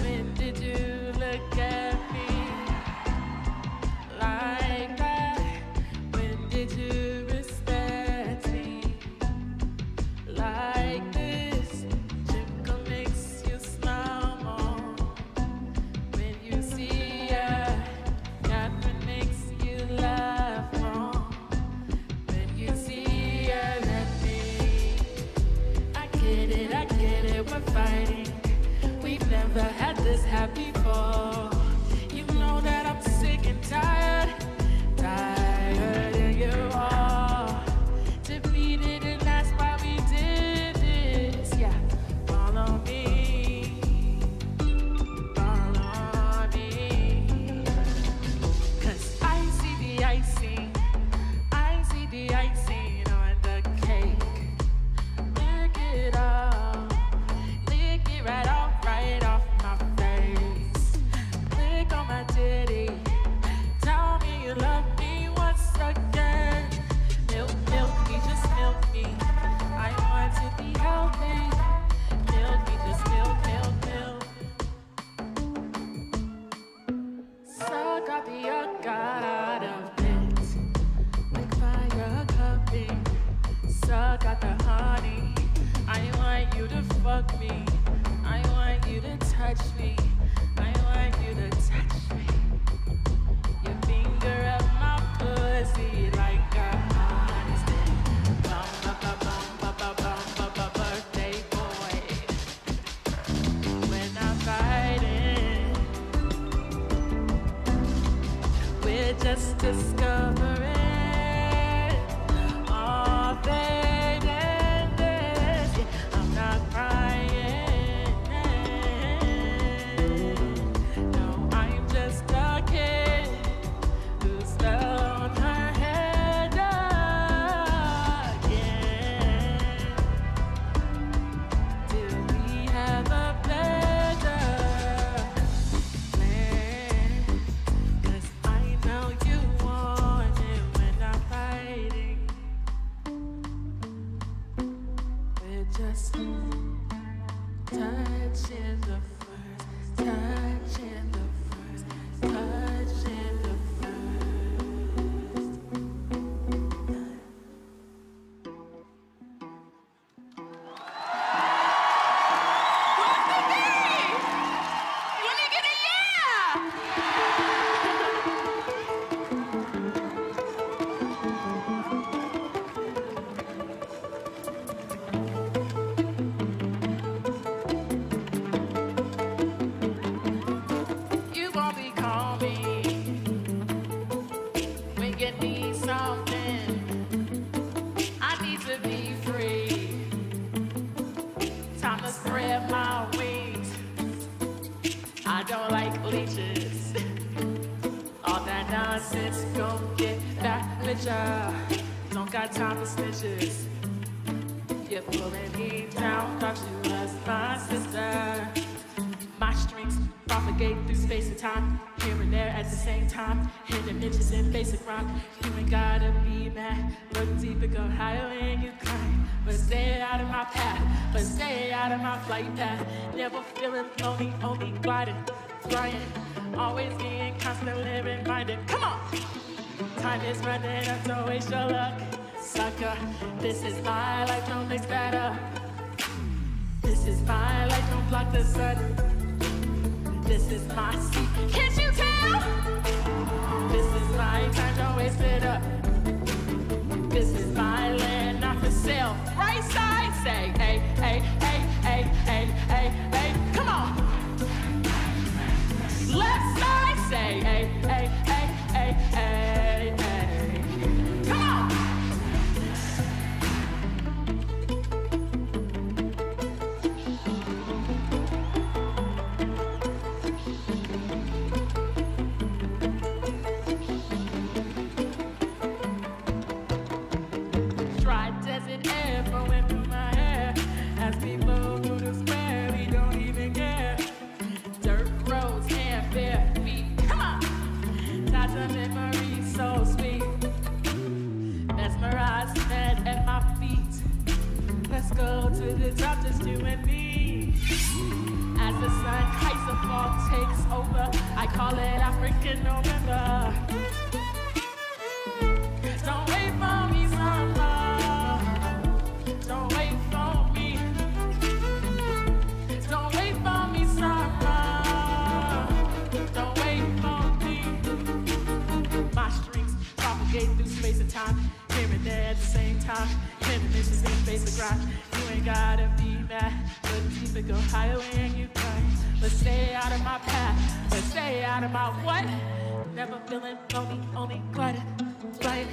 When did you look at me like that? When did you respect me like this? Chico makes you smile more when you see her. Catherine makes you laugh more when you see her. Let me. I get it, we're fighting. We've never had this happy before. You know that I'm sick and tired, tired of you all. Defeated, and that's why we did this. Yeah, follow me, follow me. 'Cause I see the icing, I see the icing on the cake. Lick it up, lick it right off. Right off my face, click on my titty. Tell me you love me once again. Milk, milk me, just milk me. I want to be healthy. Milk me, just milk, milk, milk. So got the yuck out of it, like fire cupping. Suck out the honey. I want you to fuck me. I want you to touch me. I want you to touch me. Your finger up my pussy like a honey's dick. Bum ba ba bum ba ba bum ba ba birthday boy. When I'm fighting, we're just discovering all things. I'm not crying. Just touching the first, touching the first, touching the this is my life, don't mix that up. This is my life, don't block the sun. This is my seat, can't you tell? This is my time, don't waste it up. This is my land, not for sale. Right side, say hey, hey, hey, hey, hey, hey, hey. Come on. Left side, say hey, hey, hey, hey, hey, hey. call it African November. Reminiscences in face of grind. You ain't gotta be mad, but keep it go higher when you climb. But stay out of my path, but stay out of my what? Never feeling lonely, only cluttered, flooded.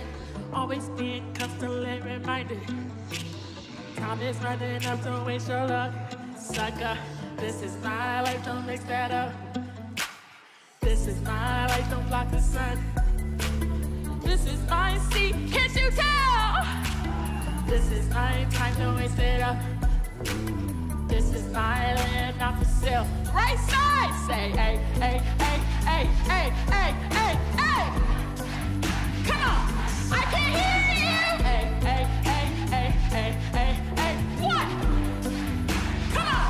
Always being constantly reminded. Time is running up, don't waste your luck, sucker. This is my life, don't mix that up. This is my life, don't block the sun. This is my seat, can't you tell? This is my time, don't waste it up. This is my land, not for sale. Right side, say hey, hey, hey, hey, hey, hey, hey, hey. Come on, I can hear you. Hey, hey, hey, hey, hey, hey, hey. What? Come on.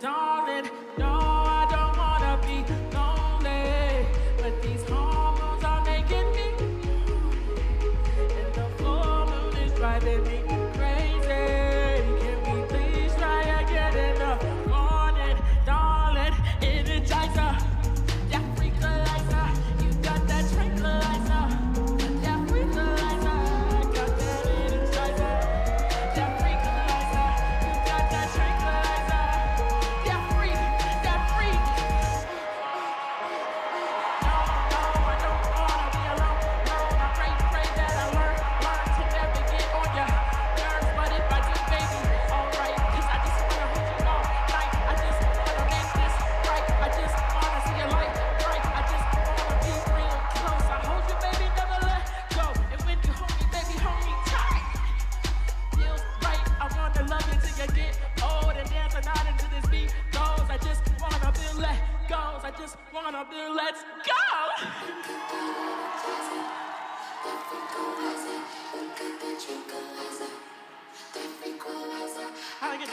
darling. No, I don't wanna be lonely, but these hormones are making me, and the full moon is driving me crazy. Can we please try again in the morning, darling? Energizer, yeah, freakalizer. You got that tranquilizer, yeah, freakalizer. I got that energizer, yeah, freakalizer. You got that tranquilizer, yeah, freak, that freak. No, I don't wanna be alone. No, I pray that I learn to never get on your nerves. But if I do, baby, alright, 'cause I just wanna hold you all night. I just wanna make this right. I just wanna see your light bright. I just wanna be real close. I hold you, baby, never let go. And when you hold me, baby, hold me tight. Feels right. I wanna love you till you get old and dance a night into this beat goes. I just wanna be let go. I just wanna be let go. How do I get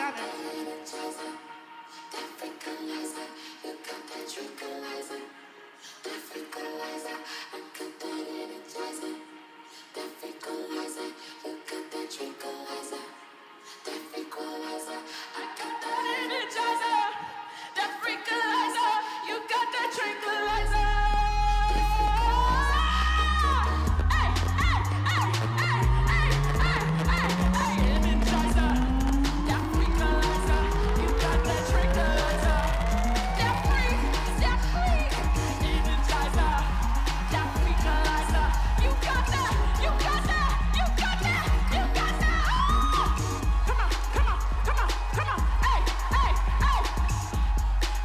down there? Energizer, that freakalizer, you got that tranquilizer. Hey, hey, hey, hey, hey, hey, hey, hey. Energizer, that freakalizer, you got that tranquilizer. That freak, energizer, that freakalizer, you got that, you got that, you got that, you got that. Oh! Come on, come on, come on, come on. Hey, hey, hey. Hey,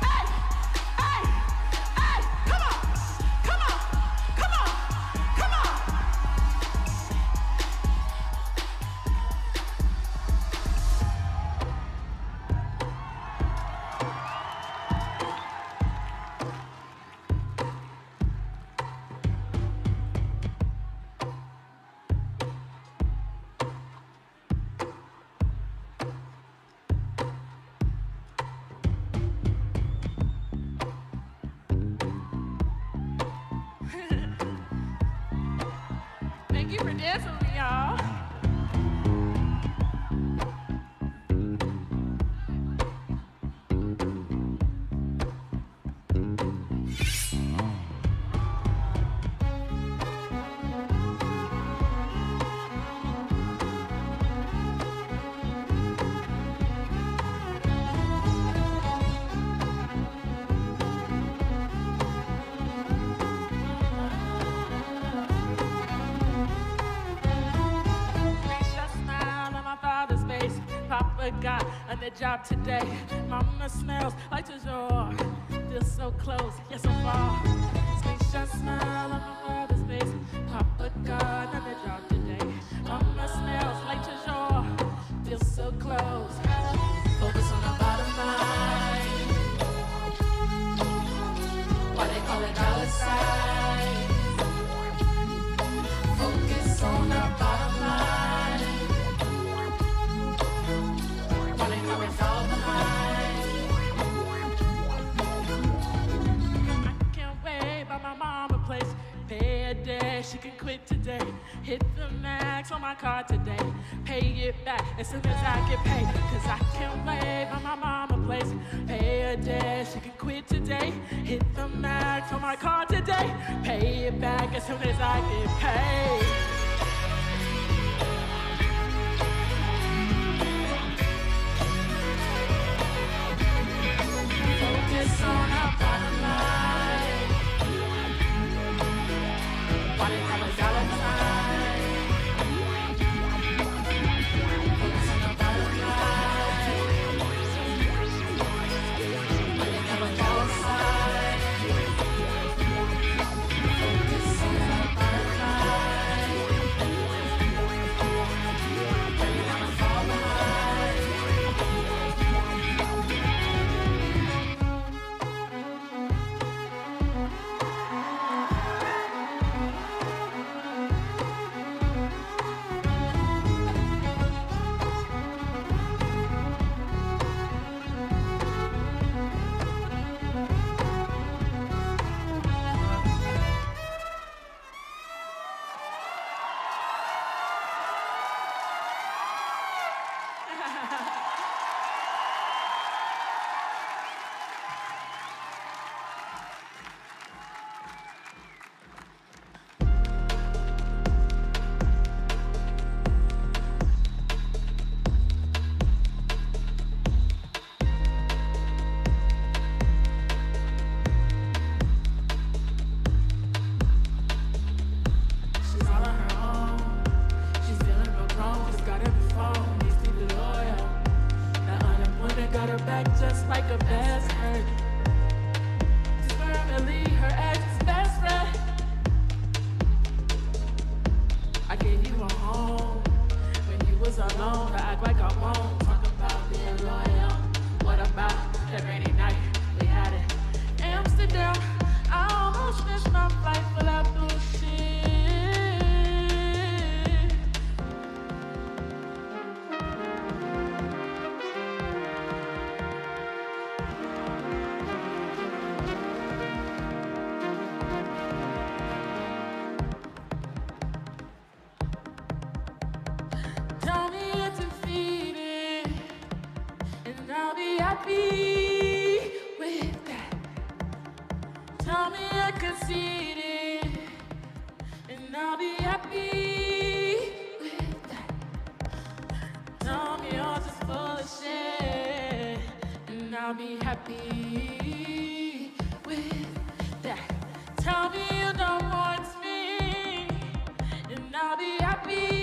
hey, hey, come on, come on, come on, come on. Thank you for dancing with me, y'all. Papa got a new job today. Mama smells like toujours. Feels so close, yet so far. Special smile on my father's face. Papa got a new job today. Mama smells like toujours. Feels so close. Focus on the bottom line. Why they call it dollar sign? Focus on the bottom line. She can quit today. Hit the max on my card today. Pay it back as soon as I get paid. 'Cause I can't wait by my mama place. Pay her debt. She can quit today. Hit the max on my card today. Pay it back as soon as I get paid. Focus on the bottom line. just like a best friend. She's firmly her ex's best friend. I gave you a home when you was alone. I act like I won't talk about being loyal. What about that rainy night we had in Amsterdam? I almost missed my flight for that bullshit. Happy with that. Tell me I can see it, and I'll be happy with that. Tell me all this bullshit, and I'll be happy with that. Tell me you don't want me, and I'll be happy.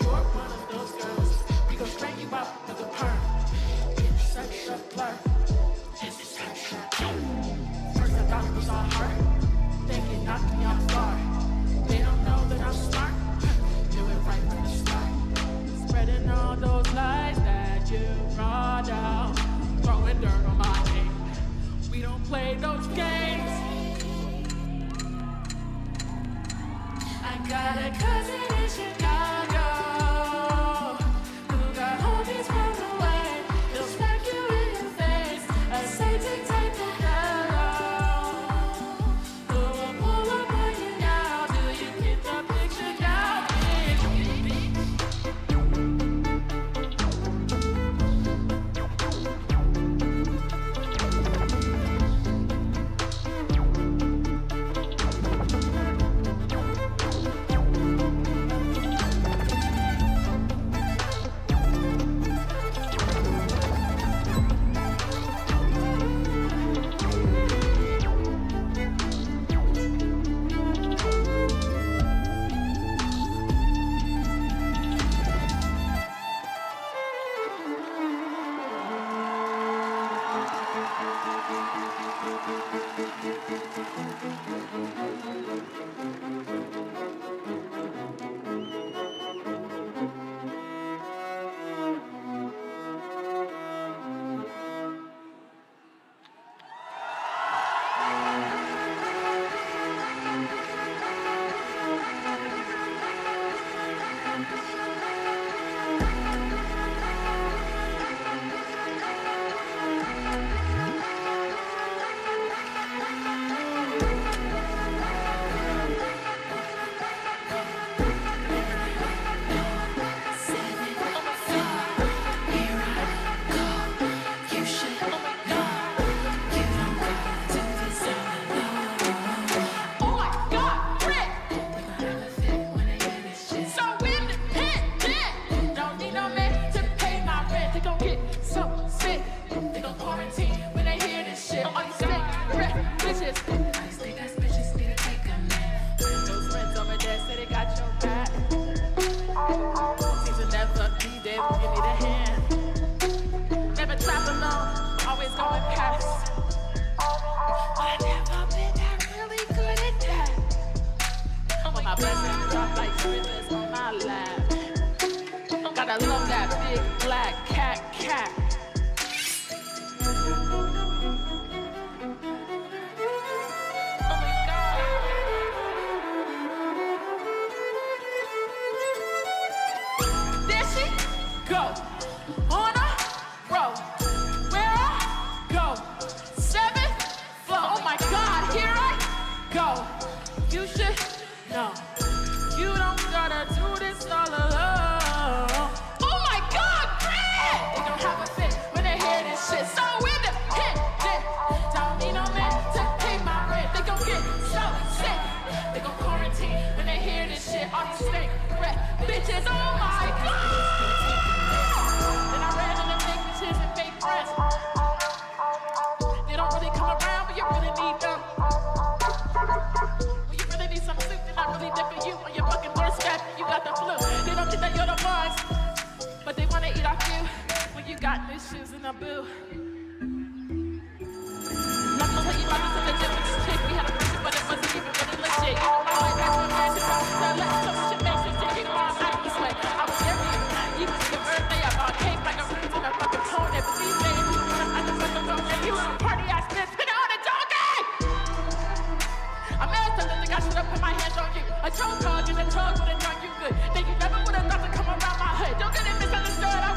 You're one of those girls. play those games. I got a cousin in Chicago who got homies from the way. He'll smack you in your face. I say take time to hello. We'll pull up on you now. Do you get the picture now? I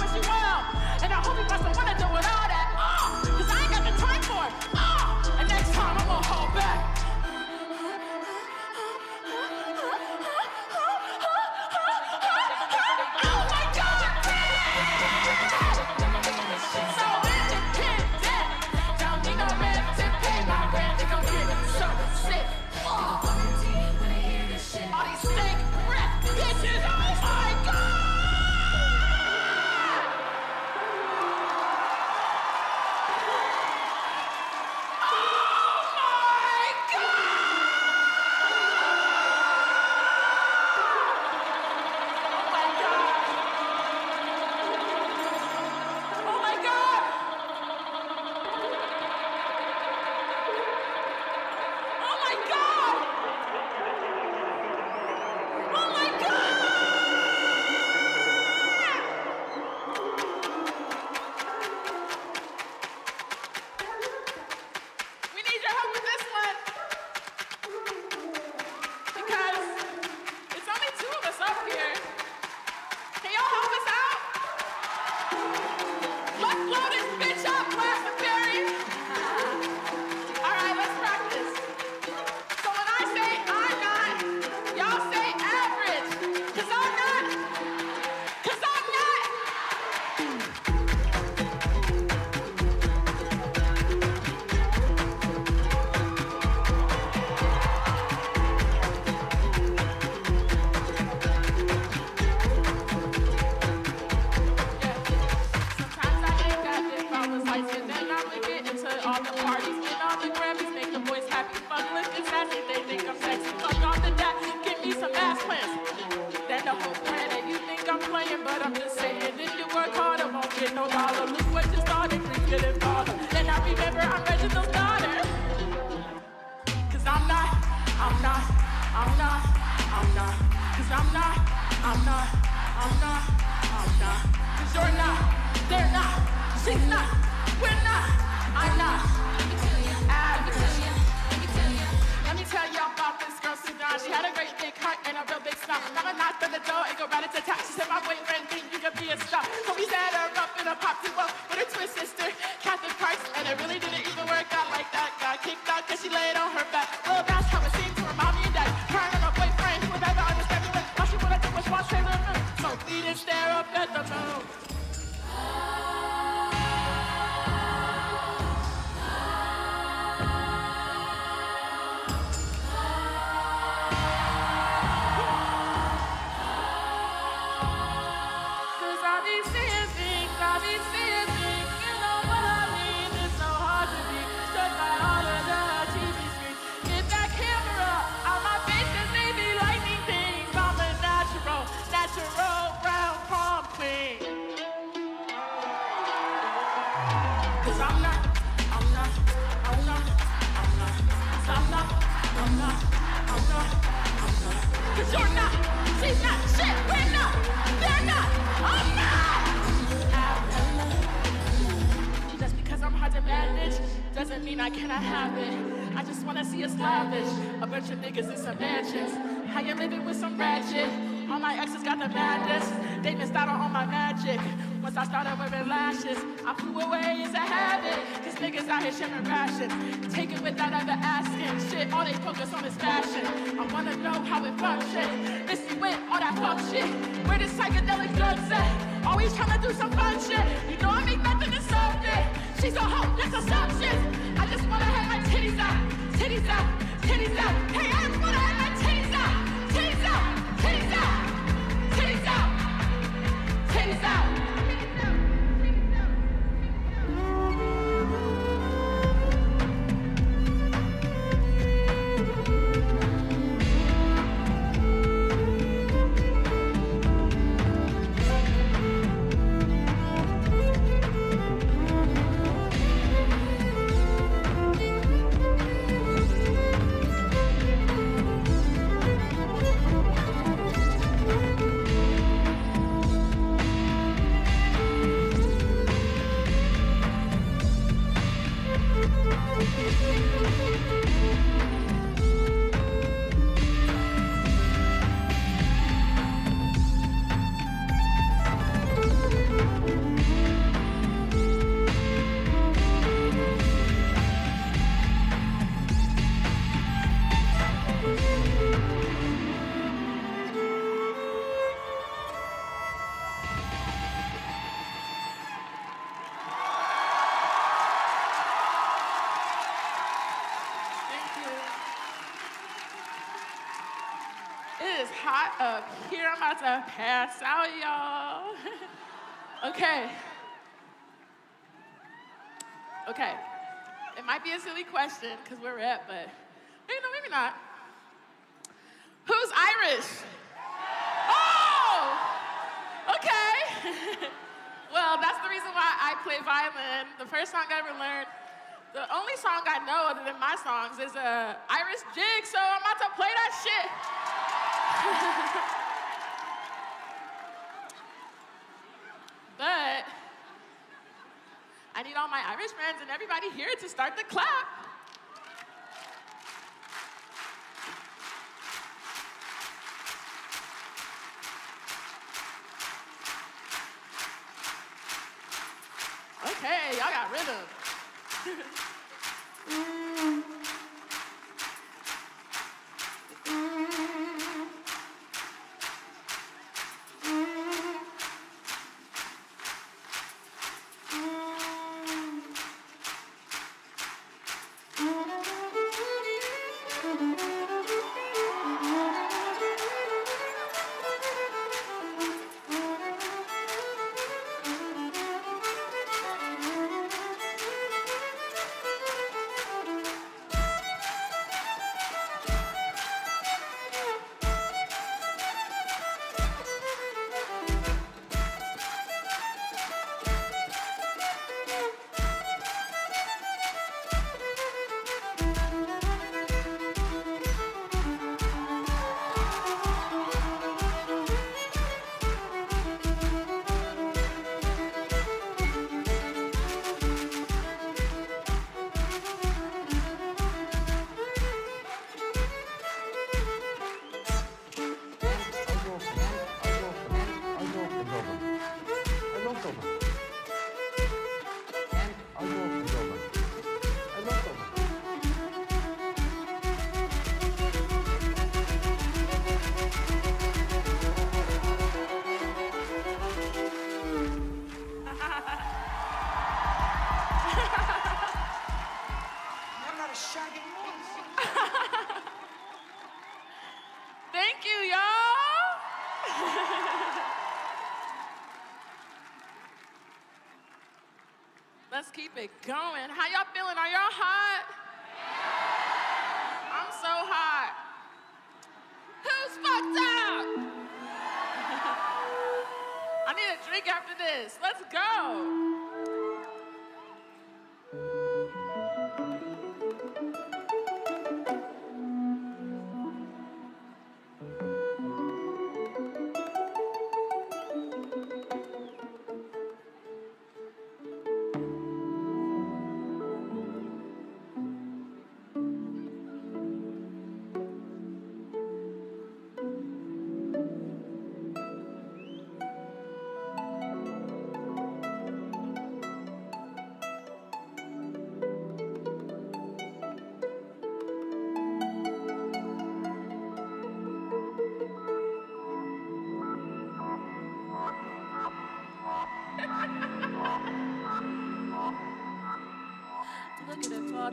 wish you well, and I hope you must have wanna do with all that. to all the parties, win all the Grammys, make the boys happy, fuck lift is sassy, they think I'm sexy, fuck all the that, give me some ass plans, then the whole planet, you think I'm playing, but I'm just saying, if you work hard, I won't get no dollar, look what you started, please get involved, then I remember I'm Reginald's daughter, cause I'm not, cause I'm not, cause you're not, they're not, she's not, we're not, I'm not. Let me tell you about this girl, Sudan. She had a great big heart and a real big stomach. Now I knocked on the door and go right into town. She said, my boyfriend think you could be a star. So we set her up in a pop-too well with her twin sister, Catherine Parks. And it really didn't even work out like that. Got kicked out cause she laid on her back. Well, that's how it seemed to her mommy and daddy. Her and her boyfriend would never understand me when all she wanted to do was watch Taylor Moon. So we didn't stare up at the moon. Doesn't mean I cannot have it. I just wanna see us lavish. A bunch of niggas in some mansions. How you living with some ratchet? All my exes got the madness. They missed out on all my magic. Once I started wearing lashes, I flew away as a habit. Cause niggas out here shimmering rations. Take it without ever asking. Shit, all they focus on is fashion. I wanna know how it functions. Missy with all that fuck shit. Where this psychedelic drugs at? Always trying to do some fun shit. You know I make nothing to something. She's a hoe, that's assumptions. I just wanna have my titties out, titties out, titties out. Hey, I just wanna have my titties out, titties out, titties out, titties out, titties out, titties out, titties out, up here. I'm about to pass out, y'all. Okay. It might be a silly question because we're at, but maybe no, maybe not. Who's Irish? Oh! Okay. Well, that's the reason why I play violin. The first song I ever learned, the only song I know other than my songs is an Irish jig, so I'm about to play that shit. But I need all my Irish friends and everybody here to start the clap. Okay, y'all got rhythm. keep it going. How y'all feeling? Are y'all hot? Yeah. I'm so hot. Who's fucked up? I need a drink after this. Let's go.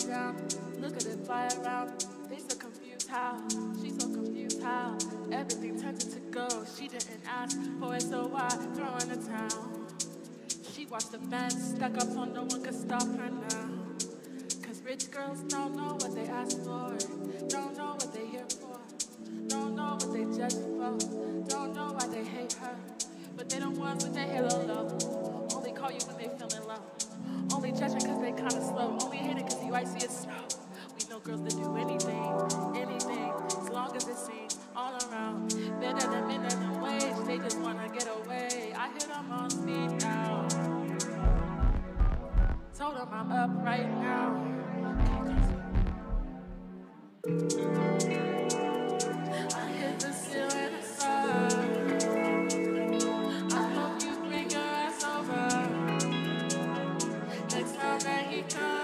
Down. Look at it fly around. They so confused how, she's so confused how everything turns into gold. She didn't ask for it, so why throw in the towel? She watched the fence, stuck up so no one could stop her now. Cause rich girls don't know what they ask for, don't know what they here for, don't know what they judge for, don't know why they hate her, but they don't want what they hate low. Only call you when they feeling low, only judging cause they kinda slow, only hating cause I see it snow. We know girls that do anything, anything, as long as it seems all around. Better than minimum wage, they just wanna get away. I hit them on speed now. Told them I'm up right now. Let's go!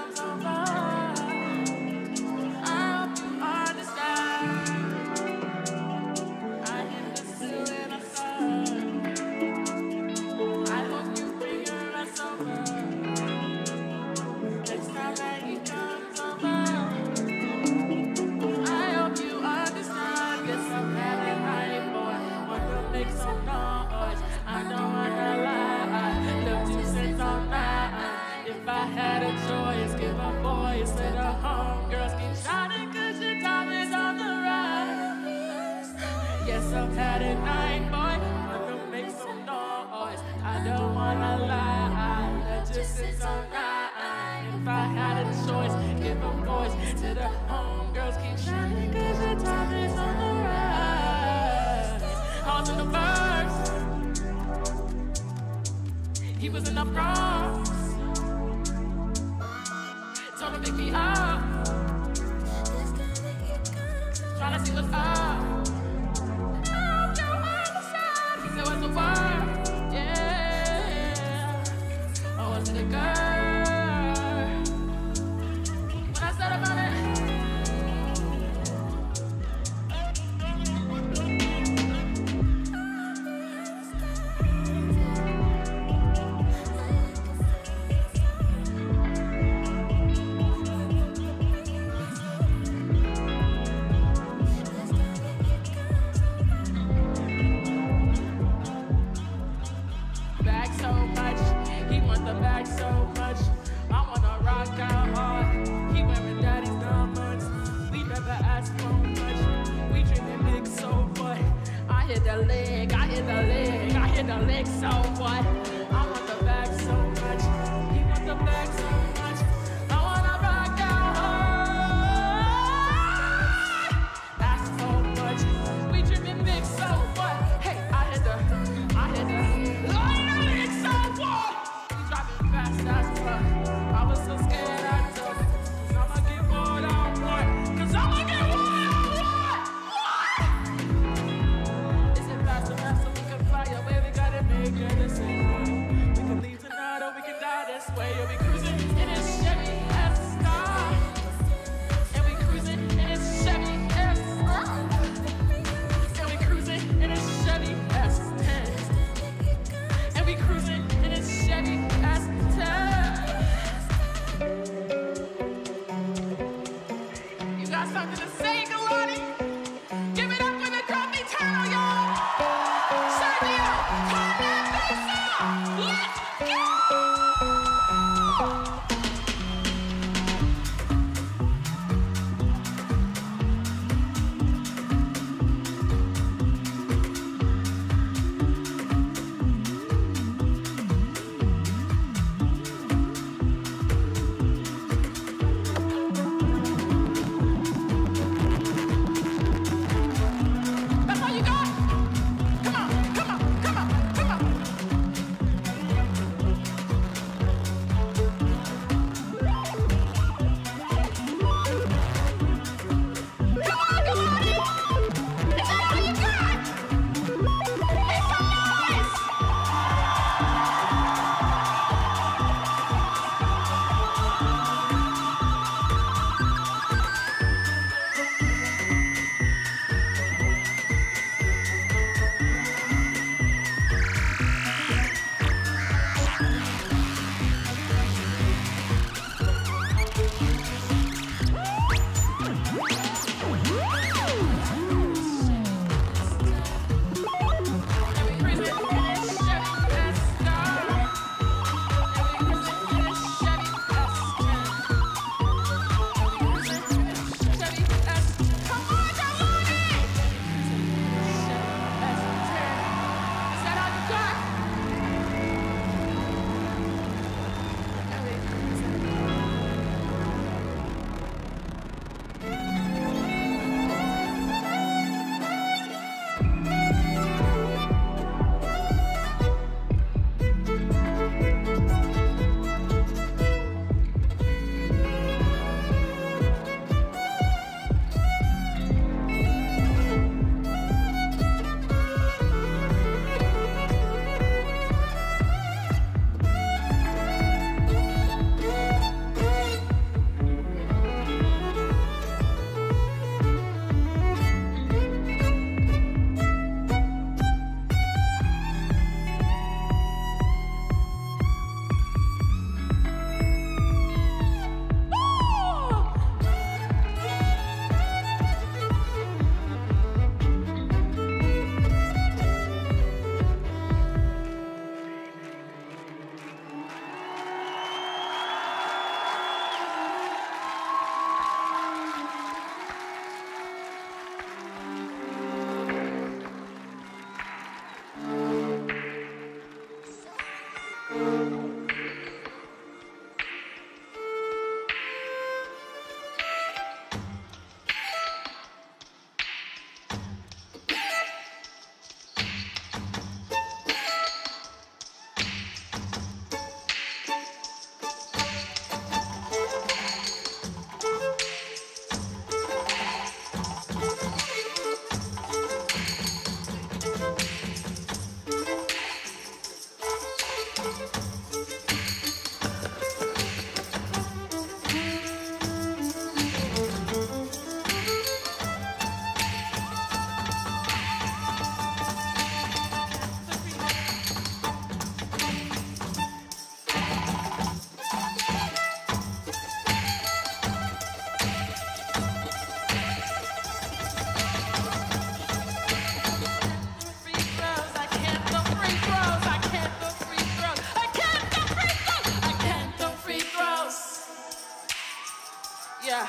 Yeah.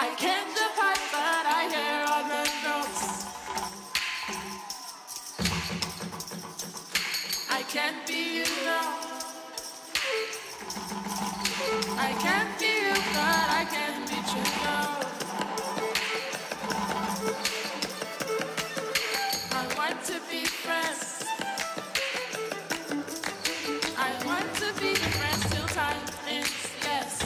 I can't define, but I hear all the notes. I can't be you now. I can't be you, but I can be true now. I want to be friends. I want to be friends till time ends. Yes.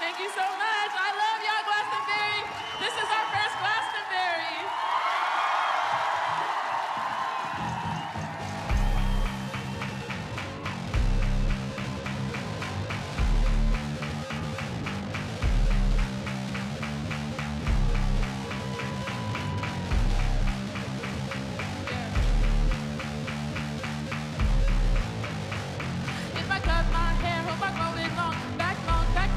Thank you so much. I love y'all, Glastonbury. This is our first Glastonbury. If I cut my hair, hope I grow it long, back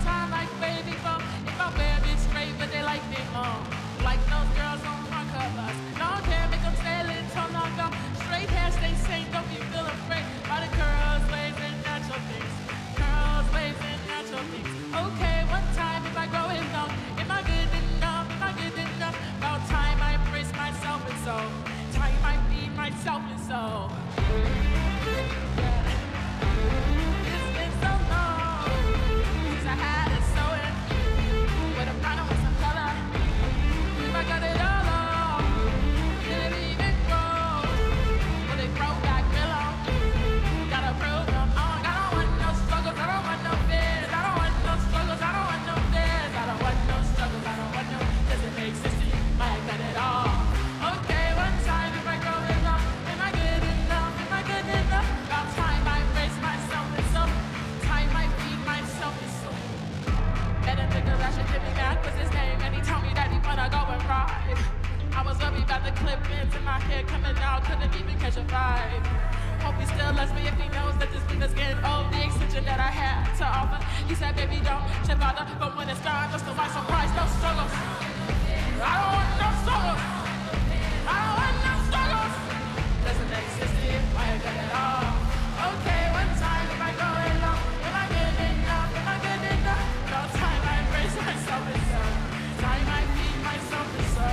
time like baby bump. If I wear it straight, but they like me long. Like those girls on my covers. Long hair, make them stay lit till long gone. Straight hair, stay sane, don't be feel afraid. All the curls, waves, and natural things. Curls, waves, and natural things. Okay, one time if I grow it long. Am I good enough? Am I good enough? About time I embrace myself and soul. Time I be myself and soul. I had it stolen, but I'm not with some color. If I got it all on, did it even grow? Well, they broke back pillow. Gotta prove them on. I don't want no struggles, I don't want no fears. I don't want no struggles, I don't want no fears. I don't want no struggles, I don't want no. Doesn't make sense to you, like that at all. Okay, one time if I grow enough, am I good enough? Am I good enough? About time I raise myself and some time I feed myself and some. Met a nigga that should give me back was his name, and he told me that he wanna go and ride. I was worried about the clip ends in my hair coming out, couldn't even catch a vibe. Hope he still loves me if he knows that this nigga's getting old. The extension that I had to offer, he said, baby, don't trip out. But when it's gone, just to my surprise, no struggles. I don't want no struggles. I don't want no struggles. Doesn't exist if I ain't got it all. Okay, one time if I go alone, am I good enough? Am I good enough? No time I embrace myself and so. Time I feed myself and so.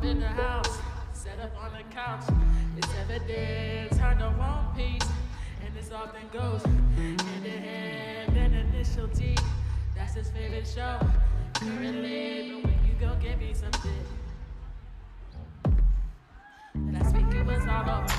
In the house, set up on the couch. It's evident, turn the wrong piece, and this often goes hand in hand. An initial D, that's his favorite show. Currently, but when you go give me something, and I speak it was all over.